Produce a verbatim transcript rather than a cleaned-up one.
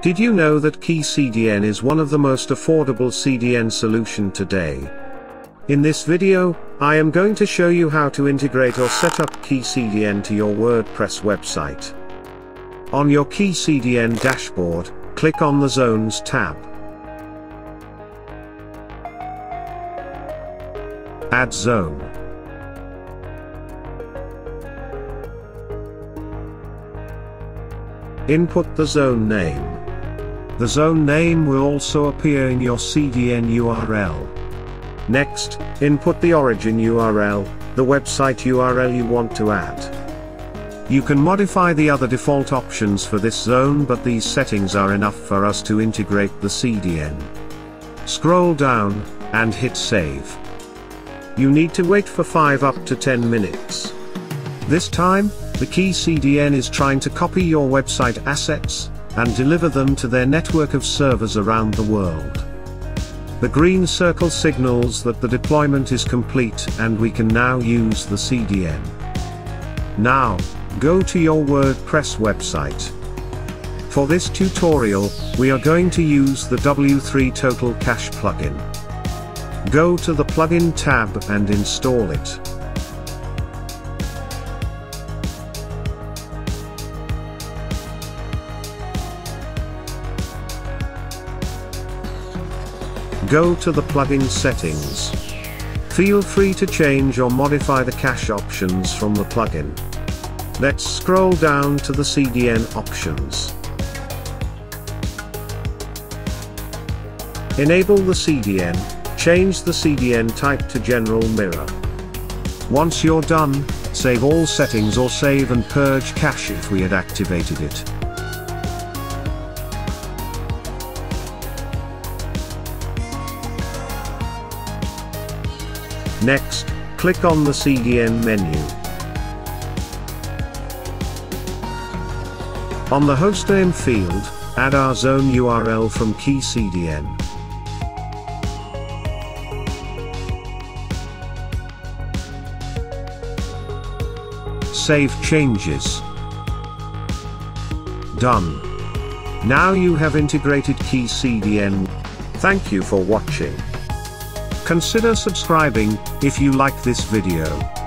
Did you know that KeyCDN is one of the most affordable C D N solution today? In this video, I am going to show you how to integrate or set up KeyCDN to your WordPress website. On your KeyCDN dashboard, click on the Zones tab. Add zone. Input the zone name. The zone name will also appear in your C D N U R L. Next, input the origin U R L, the website U R L you want to add. You can modify the other default options for this zone, but these settings are enough for us to integrate the C D N. Scroll down, and hit save. You need to wait for five up to ten minutes. This time, the KeyCDN is trying to copy your website assets, and deliver them to their network of servers around the world. The green circle signals that the deployment is complete and we can now use the C D N. Now, go to your WordPress website. For this tutorial, we are going to use the W three Total Cache plugin. Go to the plugin tab and install it. Go to the plugin settings. Feel free to change or modify the cache options from the plugin. Let's scroll down to the C D N options. Enable the C D N, change the C D N type to General Mirror. Once you're done, save all settings or save and purge cache if we had activated it. Next, click on the C D N menu. On the hostname field, add our zone U R L from KeyCDN. Save changes. Done. Now you have integrated KeyCDN. Thank you for watching. Consider subscribing if you like this video.